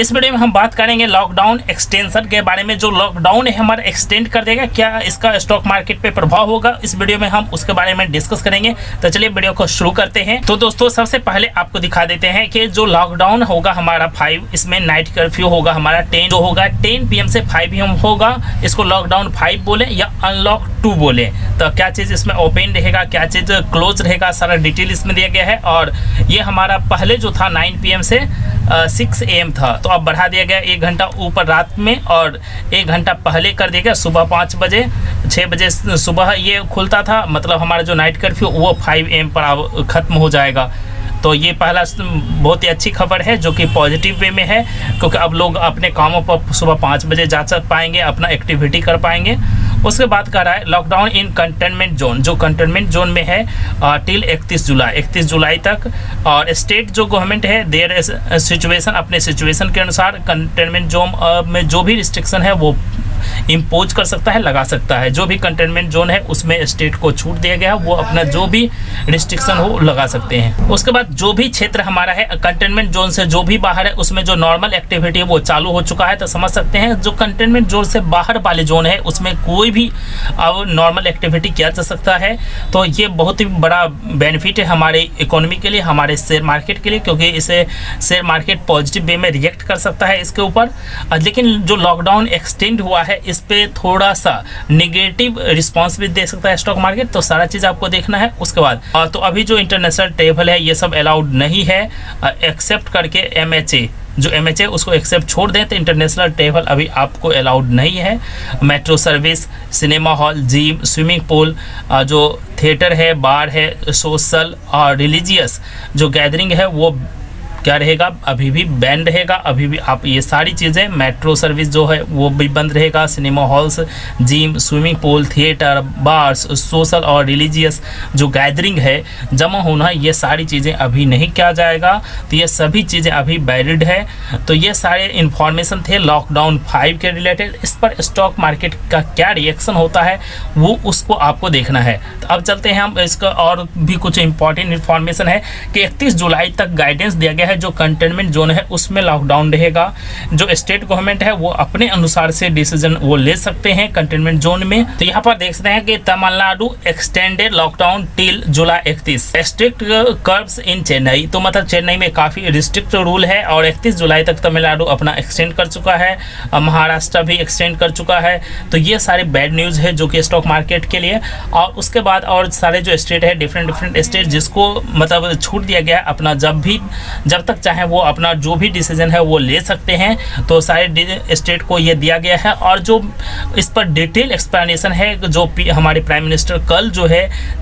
इस वीडियो में हम बात करेंगे लॉकडाउन एक्सटेंशन के बारे में। जो लॉकडाउन है हमारा एक्सटेंड कर देगा, क्या इसका स्टॉक मार्केट पे प्रभाव होगा, इस वीडियो में हम उसके बारे में डिस्कस करेंगे। तो चलिए वीडियो को शुरू करते हैं। तो दोस्तों सबसे पहले आपको दिखा देते हैं कि जो लॉकडाउन होगा हमारा 5, इसमें नाइट कर्फ्यू होगा हमारा 10, जो होगा 10 PM से 5 AM होगा। इसको लॉकडाउन 5 बोले या अनलॉक 2 बोले। तो क्या चीज़ इसमें ओपन रहेगा, क्या चीज़ क्लोज रहेगा, सारा डिटेल इसमें दिया गया है। और ये हमारा पहले जो था 9 PM से 6 AM था, तो अब बढ़ा दिया गया 1 घंटा ऊपर रात में और 1 घंटा पहले कर दिया गया सुबह 5 बजे। 6 बजे सुबह ये खुलता था, मतलब हमारा जो नाइट कर्फ्यू वो 5 AM पर अब ख़त्म हो जाएगा। तो ये पहला बहुत ही अच्छी खबर है जो कि पॉजिटिव वे में है, क्योंकि अब लोग अपने कामों पर सुबह 5 बजे जा पाएंगे, अपना एक्टिविटी कर पाएंगे। उसके बाद कह रहा है लॉकडाउन इन कंटेनमेंट जोन, जो कंटेनमेंट जोन में है टिल 31 जुलाई तक। और स्टेट जो गवर्नमेंट है देयर सिचुएशन, अपने सिचुएशन के अनुसार कंटेनमेंट जोन में जो भी रिस्ट्रिक्शन है वो इम्पोज कर सकता है, लगा सकता है। जो भी कंटेनमेंट जोन है उसमें स्टेट को छूट दिया गया है, वो अपना जो भी रिस्ट्रिक्शन हो लगा सकते हैं। उसके बाद जो भी क्षेत्र हमारा है कंटेनमेंट जोन से जो भी बाहर है उसमें जो नॉर्मल एक्टिविटी है वो चालू हो चुका है। तो समझ सकते हैं जो कंटेनमेंट जोन से बाहर वाले जोन है उसमें कोई भी अब नॉर्मल एक्टिविटी किया जा सकता है। तो ये बहुत ही बड़ा बेनिफिट है हमारे इकोनॉमी के लिए, हमारे शेयर मार्केट के लिए, क्योंकि इसे शेयर मार्केट पॉजिटिव वे में रिएक्ट कर सकता है इसके ऊपर। लेकिन जो लॉकडाउन एक्सटेंड हुआ है इस पे थोड़ा सा नेगेटिव रिस्पांस भी दे सकता है स्टॉक मार्केट। तो सारा चीज आपको देखना है। उसके बाद तो अभी जो इंटरनेशनल ट्रेवल है ये सब अलाउड नहीं है, एक्सेप्ट करके MHA, जो MHA उसको एक्सेप्ट छोड़ दें तो इंटरनेशनल ट्रेवल अभी आपको अलाउड नहीं है। Metro service, cinema hall, gym, swimming pool, जो थिएटर है, बार है, सोशल और रिलीजियस जो गैदरिंग है वो क्या रहेगा, अभी भी बैन रहेगा। अभी भी आप ये सारी चीज़ें, मेट्रो सर्विस जो है वो भी बंद रहेगा, cinema halls, gym, swimming pool, theatre, bars, social और रिलीजियस जो गैदरिंग है, जमा होना, ये सारी चीज़ें अभी नहीं किया जाएगा। तो ये सभी चीज़ें अभी बैरिड है। तो ये सारे इन्फॉर्मेशन थे लॉकडाउन 5 के रिलेटेड। इस पर स्टॉक मार्केट का क्या रिएक्शन होता है वो उसको आपको देखना है। तो अब चलते हैं हम इसका, और भी कुछ इंपॉर्टेंट इन्फॉर्मेशन है कि 31 जुलाई तक गाइडेंस दिया गया है जो कंटेनमेंट जोन है उसमें लॉकडाउन रहेगा। जो स्टेट गवर्नमेंट है वो अपने अनुसार से डिसीजन वो ले सकते हैं कंटेनमेंट जोन में। तो यहाँ पर देखते हैं कि Tamil Nadu extended lockdown till July 31। Strict curbs in Chennai, तो मतलब चेन्नई में काफी रिस्ट्रिक्ट रूल है और 31 जुलाई तक तमिलनाडु अपना एक्सटेंड कर चुका है, महाराष्ट्र भी एक्सटेंड कर चुका है। तो ये सारे बैड न्यूज है जो कि स्टॉक मार्केट के लिए। और उसके बाद और सारे जो स्टेट है, डिफरेंट स्टेट जिसको मतलब छूट दिया गया अपना, जब तक चाहे वो अपना जो भी डिसीजन है वो ले सकते हैं। तो सारे स्टेट को ये दिया गया है। और जो इस पर डिटेल एक्सप्लेनेशन है जो हमारे प्राइम मिनिस्टर कल जो है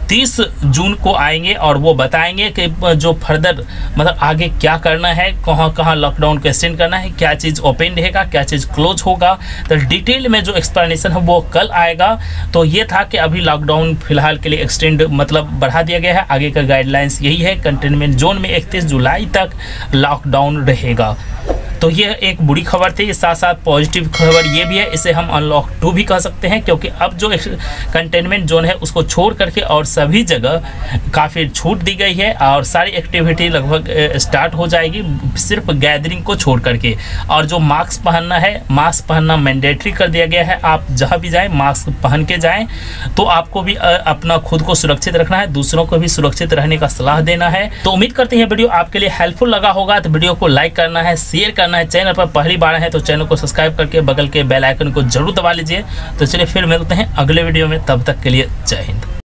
30 जून को आएंगे और वो बताएंगे कि जो फर्दर मतलब आगे क्या करना है, कहाँ लॉकडाउन को एक्सटेंड करना है, क्या चीज़ ओपन रहेगा, क्या चीज़ क्लोज होगा। तो डिटेल में जो एक्सप्लेनेशन है वो कल आएगा। तो ये था कि अभी लॉकडाउन फिलहाल के लिए एक्सटेंड मतलब बढ़ा दिया गया है। आगे का गाइडलाइंस यही है, कंटेनमेंट जोन में 31 जुलाई तक लॉकडाउन रहेगा। तो ये एक बुरी खबर थी, साथ साथ पॉजिटिव खबर ये भी है। इसे हम अनलॉक 2 भी कह सकते हैं, क्योंकि अब जो कंटेनमेंट जोन है उसको छोड़ करके और सभी जगह काफ़ी छूट दी गई है और सारी एक्टिविटी लगभग स्टार्ट हो जाएगी सिर्फ गैदरिंग को छोड़ करके। और जो मास्क पहनना है, मास्क पहनना मैंडेटरी कर दिया गया है। आप जहाँ भी जाएँ मास्क पहन के जाएँ। तो आपको भी अपना खुद को सुरक्षित रखना है, दूसरों को भी सुरक्षित रहने का सलाह देना है। तो उम्मीद करते हैं वीडियो आपके लिए हेल्पफुल लगा होगा। तो वीडियो को लाइक करना है, शेयर करना है। चैनल पर पहली बार है तो चैनल को सब्सक्राइब करके बगल के बेल आइकन को जरूर दबा लीजिए। तो चलिए फिर मिलते हैं अगले वीडियो में, तब तक के लिए जय हिंद।